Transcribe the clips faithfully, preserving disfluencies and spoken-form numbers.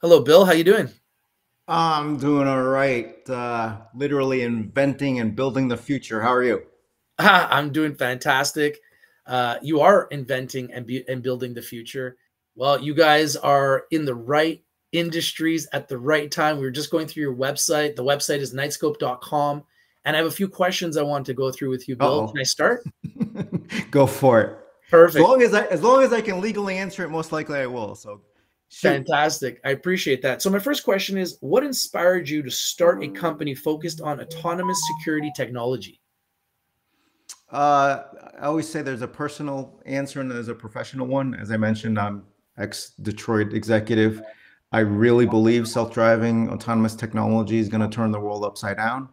Hello, Bill. How you doing? I'm doing all right. Uh, literally inventing and building the future. How are you? Ah, I'm doing fantastic. Uh, you are inventing and, and building the future. Well, you guys are in the right industries at the right time. We were just going through your website. The website is knightscope dot com. And I have a few questions I want to go through with you, Bill. Uh-oh. Can I start? Go for it. Perfect. As long as I, as long as I can legally answer it, most likely I will. So shoot. Fantastic. I appreciate that. So my first question is, what inspired you to start a company focused on autonomous security technology? Uh, I always say there's a personal answer and there's a professional one. As I mentioned, I'm ex-Detroit executive. I really believe self-driving autonomous technology is going to turn the world upside down.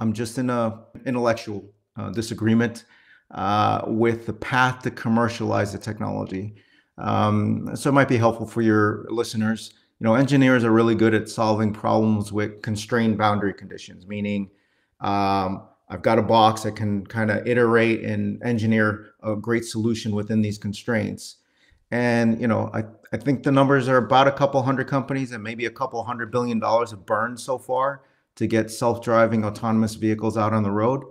I'm just in a intellectual uh, disagreement uh, with the path to commercialize the technology. Um, so it might be helpful for your listeners. You know, engineers are really good at solving problems with constrained boundary conditions, meaning um, I've got a box I can kind of iterate and engineer a great solution within these constraints. And, you know, I, I think the numbers are about a couple hundred companies and maybe a couple hundred billion dollars have burned so far to get self-driving autonomous vehicles out on the road.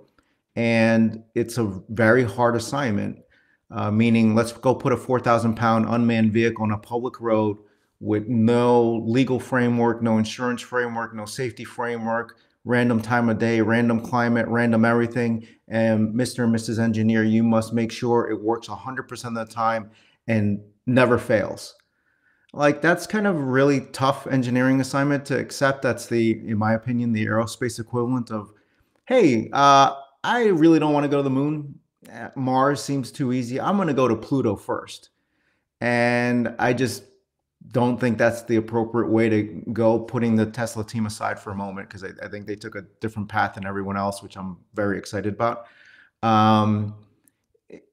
And it's a very hard assignment, uh, meaning let's go put a four thousand pound unmanned vehicle on a public road with no legal framework, no insurance framework, no safety framework, random time of day, random climate, random everything. And Mister and Missus Engineer, you must make sure it works one hundred percent of the time and never fails. Like, that's kind of really tough engineering assignment to accept. That's the, in my opinion, the aerospace equivalent of, hey, uh, I really don't want to go to the moon. Mars seems too easy. I'm going to go to Pluto first. And I just don't think that's the appropriate way to go, putting the Tesla team aside for a moment, because I, I think they took a different path than everyone else, which I'm very excited about. Um,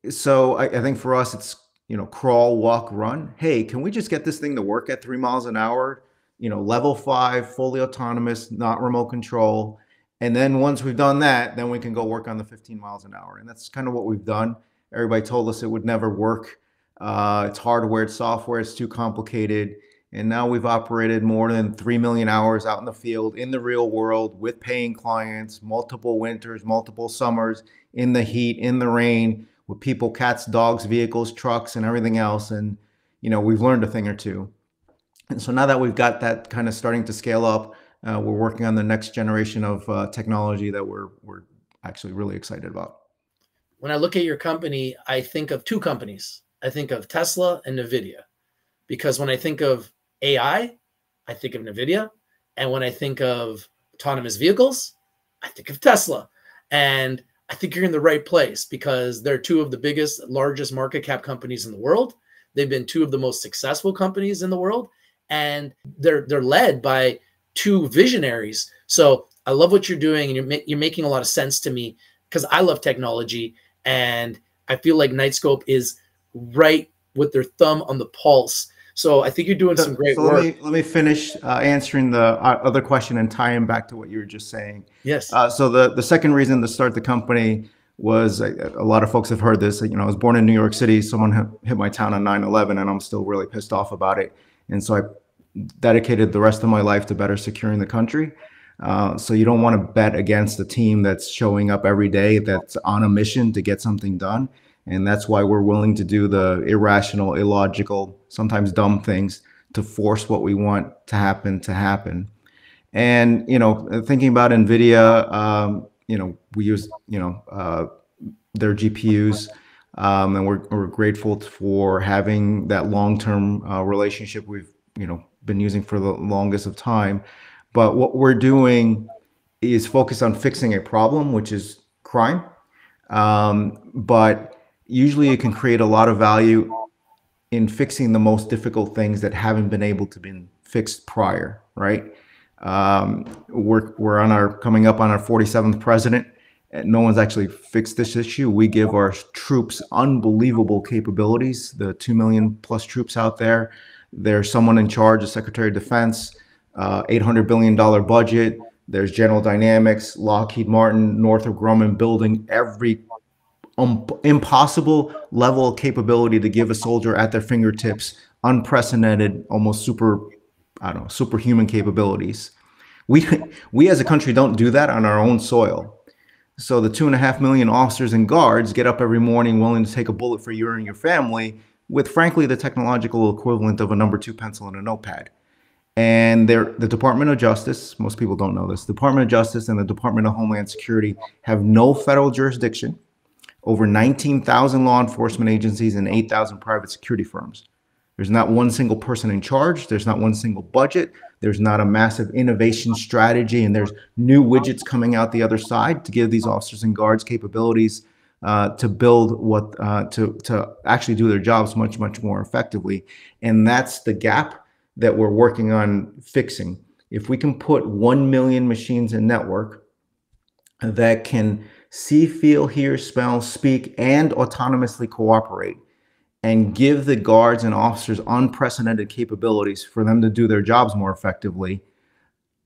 so I, I think for us, it's, you know, crawl, walk, run. Hey, can we just get this thing to work at three miles an hour? You know, level five, fully autonomous, not remote control. And then once we've done that, then we can go work on the fifteen miles an hour. And that's kind of what we've done. Everybody told us it would never work. Uh, it's hardware, it's software, it's too complicated. And now we've operated more than three million hours out in the field, in the real world, with paying clients, multiple winters, multiple summers, in the heat, in the rain, with people, cats, dogs, vehicles, trucks, and everything else. And, you know, we've learned a thing or two. And so now that we've got that kind of starting to scale up, uh, we're working on the next generation of uh, technology that we're, we're actually really excited about. When I look at your company, I think of two companies. I think of Tesla and NVIDIA, because when I think of A I, I think of NVIDIA. And when I think of autonomous vehicles, I think of Tesla. And I think you're in the right place, because they're two of the biggest, largest market cap companies in the world. They've been two of the most successful companies in the world, and they're they're led by two visionaries. So I love what you're doing, and you're ma you're making a lot of sense to me, because I love technology, and I feel like Knightscope is right with their thumb on the pulse. So I think you're doing so, some great so work. Let me, let me finish uh, answering the uh, other question and tie him back to what you were just saying. Yes. Uh, so the, the second reason to start the company was, uh, a lot of folks have heard this, you know, I was born in New York City. Someone hit my town on nine eleven, and I'm still really pissed off about it. And so I dedicated the rest of my life to better securing the country. Uh, so you don't want to bet against a team that's showing up every day, that's on a mission to get something done. And that's why we're willing to do the irrational, illogical, sometimes dumb things to force what we want to happen to happen. And, you know, thinking about NVIDIA, um, you know, we use, you know, uh, their G P Us, um, and we're, we're grateful for having that long-term uh, relationship we've, you know, been using for the longest of time. But what we're doing is focused on fixing a problem, which is crime. Um, but usually it can create a lot of value in fixing the most difficult things that haven't been able to be fixed prior, right? Um, we're, we're on our, coming up on our forty-seventh president, and no one's actually fixed this issue. We give our troops unbelievable capabilities, the two million plus troops out there. There's someone in charge, the Secretary of Defense, uh, eight hundred billion dollar budget. There's General Dynamics, Lockheed Martin, Northrop Grumman building every Um, impossible level of capability to give a soldier at their fingertips, unprecedented, almost super I don't know, superhuman capabilities. We, we as a country don't do that on our own soil. So the two and a half million officers and guards get up every morning willing to take a bullet for you and your family with, frankly, the technological equivalent of a number two pencil and a notepad. And the Department of Justice, most people don't know this, the Department of Justice and the Department of Homeland Security have no federal jurisdiction over nineteen thousand law enforcement agencies and eight thousand private security firms. There's not one single person in charge. There's not one single budget. There's not a massive innovation strategy. And there's new widgets coming out the other side to give these officers and guards capabilities uh, to build what, uh, to, to actually do their jobs much, much more effectively. And that's the gap that we're working on fixing. If we can put one million machines in network that can see, feel, hear, smell, speak, and autonomously cooperate, and give the guards and officers unprecedented capabilities for them to do their jobs more effectively.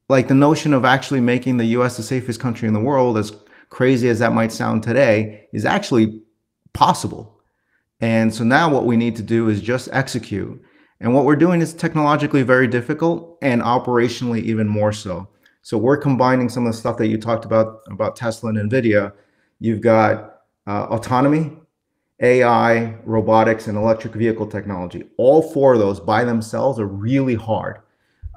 Like the notion of actually making the U S the safest country in the world, as crazy as that might sound today, is actually possible. And so now what we need to do is just execute. And what we're doing is technologically very difficult and operationally even more so. So we're combining some of the stuff that you talked about, about Tesla and NVIDIA. You've got uh, autonomy, A I, robotics, and electric vehicle technology. All four of those by themselves are really hard.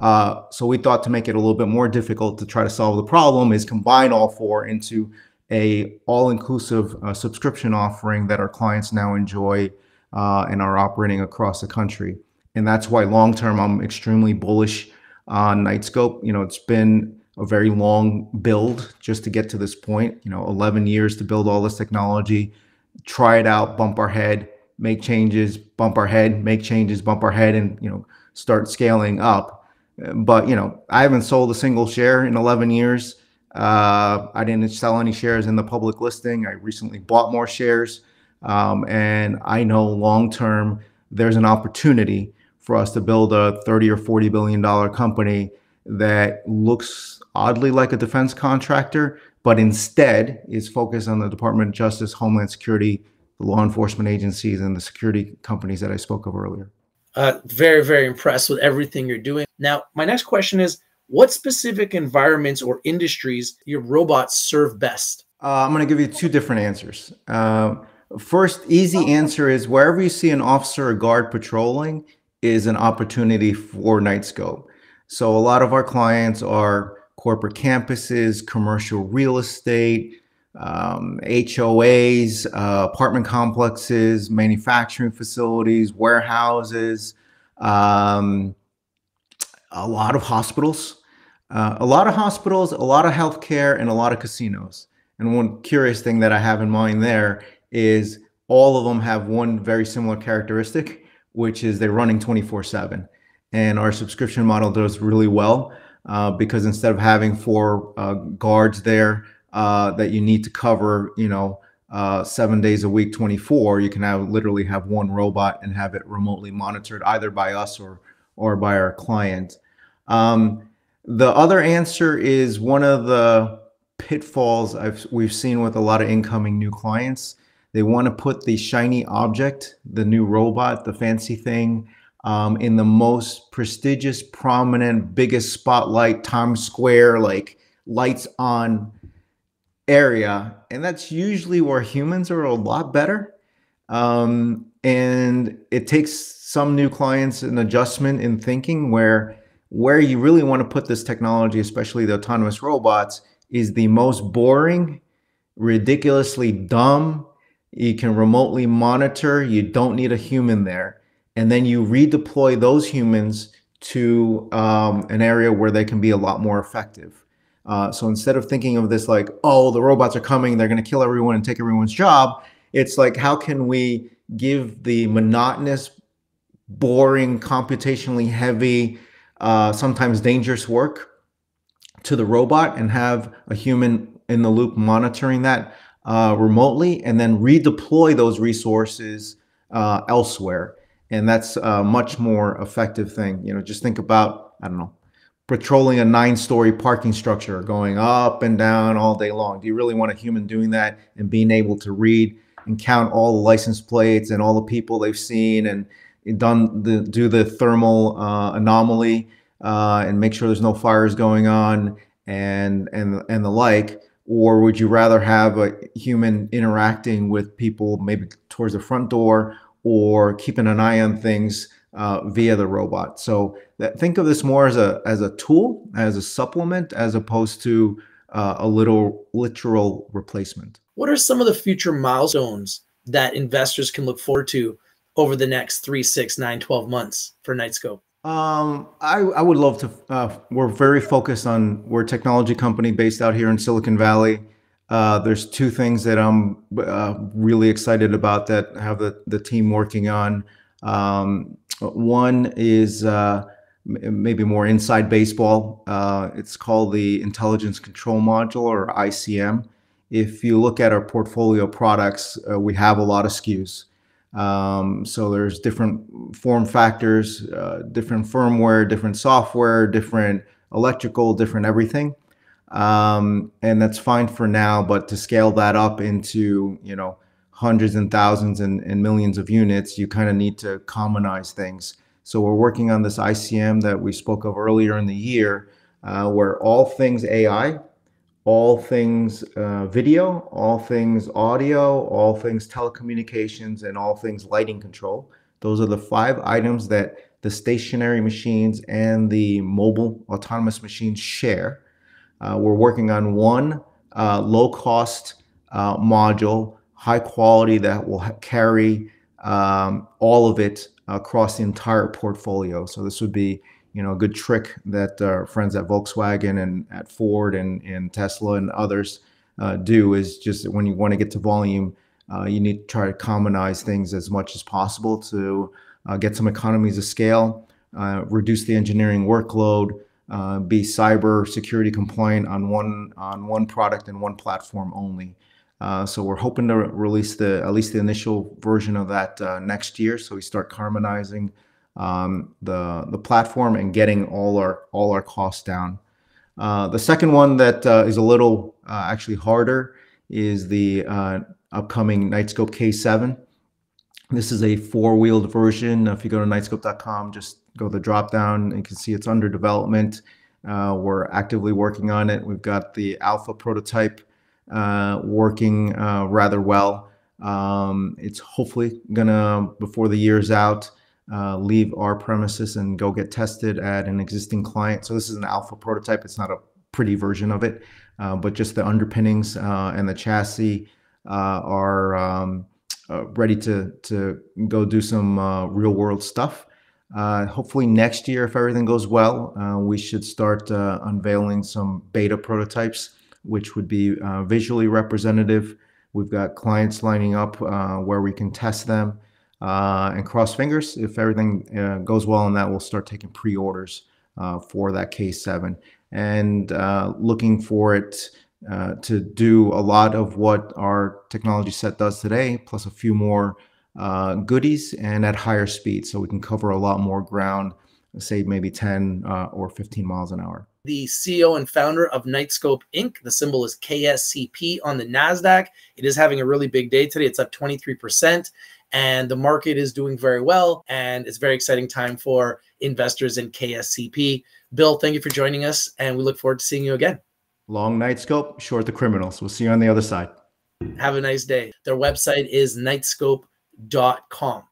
Uh, so we thought to make it a little bit more difficult to try to solve the problem is combine all four into a all-inclusive uh, subscription offering that our clients now enjoy uh, and are operating across the country. And that's why long-term I'm extremely bullish on Knightscope. You know, it's been a very long build just to get to this point, you know, eleven years to build all this technology. Try it out, bump our head, make changes, bump our head, make changes, bump our head, and, you know, start scaling up. But, you know, I haven't sold a single share in eleven years. Uh, I didn't sell any shares in the public listing. I recently bought more shares. Um, and I know long term, there's an opportunity for us to build a thirty or forty billion dollar company that looks oddly like a defense contractor, but instead is focused on the Department of Justice, Homeland Security, the law enforcement agencies, and the security companies that I spoke of earlier. Uh, very, very impressed with everything you're doing. Now, my next question is, what specific environments or industries your robots serve best? Uh, I'm going to give you two different answers. Uh, first, easy answer is wherever you see an officer or guard patrolling is an opportunity for Knightscope. So a lot of our clients are corporate campuses, commercial real estate, um, H O As, uh, apartment complexes, manufacturing facilities, warehouses, um, a lot of hospitals, uh, a lot of hospitals, a lot of healthcare, and a lot of casinos. And one curious thing that I have in mind there is all of them have one very similar characteristic, which is they're running twenty-four seven. And our subscription model does really well. Uh, because instead of having four uh, guards there uh, that you need to cover, you know, uh, seven days a week, twenty-four, you can have literally have one robot and have it remotely monitored either by us or or by our client. Um, the other answer is one of the pitfalls I've, we've seen with a lot of incoming new clients. They want to put the shiny object, the new robot, the fancy thing, Um, in the most prestigious, prominent, biggest spotlight, Times Square, like lights on area. And that's usually where humans are a lot better. Um, and it takes some new clients an adjustment in thinking where where you really want to put this technology, especially the autonomous robots, is the most boring, ridiculously dumb. You can remotely monitor. You don't need a human there. And then you redeploy those humans to um, an area where they can be a lot more effective. Uh, so instead of thinking of this like, oh, the robots are coming, they're going to kill everyone and take everyone's job, it's like, how can we give the monotonous, boring, computationally heavy, uh, sometimes dangerous work to the robot and have a human in the loop monitoring that uh, remotely, and then redeploy those resources uh, elsewhere. And that's a much more effective thing. You know, just think about, I don't know, patrolling a nine-story parking structure, going up and down all day long. Do you really want a human doing that and being able to read and count all the license plates and all the people they've seen and done the, do the thermal uh, anomaly uh, and make sure there's no fires going on and and and the like? Or would you rather have a human interacting with people maybe towards the front door or keeping an eye on things uh, via the robot? So that, think of this more as a, as a tool, as a supplement, as opposed to uh, a little literal replacement. What are some of the future milestones that investors can look forward to over the next three, six, nine, twelve months for Knightscope? Um, I, I would love to, uh, we're very focused on, we're a technology company based out here in Silicon Valley. Uh, there's two things that I'm uh, really excited about that have the, the team working on. Um, one is uh, maybe more inside baseball. Uh, it's called the Intelligence Control Module, or I C M. If you look at our portfolio products, uh, we have a lot of S K Us. Um, so there's different form factors, uh, different firmware, different software, different electrical, different everything. Um, and that's fine for now, but to scale that up into, you know, hundreds and thousands and, and millions of units, you kind of need to commonize things. So we're working on this I C M that we spoke of earlier in the year, uh, where all things A I, all things uh, video, all things audio, all things telecommunications, and all things lighting control. Those are the five items that the stationary machines and the mobile autonomous machines share. Uh, we're working on one uh, low-cost uh, module, high quality, that will carry um, all of it across the entire portfolio. So this would be, you know, a good trick that our friends at Volkswagen and at Ford and, and Tesla and others uh, do, is just when you want to get to volume, uh, you need to try to commonize things as much as possible to uh, get some economies of scale, uh, reduce the engineering workload, uh, be cyber security compliant on one, on one product and one platform only. Uh, so we're hoping to release the at least the initial version of that uh, next year. So we start harmonizing um, the the platform and getting all our all our costs down. Uh, the second one that uh, is a little uh, actually harder is the uh, upcoming Knightscope K seven. This is a four-wheeled version. If you go to knightscope dot com, just go to the drop down, and you can see it's under development. Uh, we're actively working on it. We've got the alpha prototype uh, working uh, rather well. Um, it's hopefully gonna, before the year's out, Uh, leave our premises and go get tested at an existing client. So this is an alpha prototype. It's not a pretty version of it, uh, but just the underpinnings uh, and the chassis uh, are um, uh, ready to, to go do some uh, real world stuff. Uh, hopefully next year, if everything goes well, uh, we should start uh, unveiling some beta prototypes, which would be uh, visually representative. We've got clients lining up uh, where we can test them. Uh, and cross fingers, if everything uh, goes well on that, we'll start taking pre-orders uh, for that K seven, and uh, looking for it uh, to do a lot of what our technology set does today, plus a few more uh, goodies and at higher speed, so we can cover a lot more ground, say maybe ten uh, or fifteen miles an hour. The C E O and founder of Knightscope Incorporated, the symbol is K S C P on the NASDAQ. It is having a really big day today. It's up twenty-three percent. And the market is doing very well, and it's a very exciting time for investors in K S C P. Bill, thank you for joining us, and we look forward to seeing you again. Long Knightscope, short the criminals. We'll see you on the other side. Have a nice day. Their website is knightscope dot com.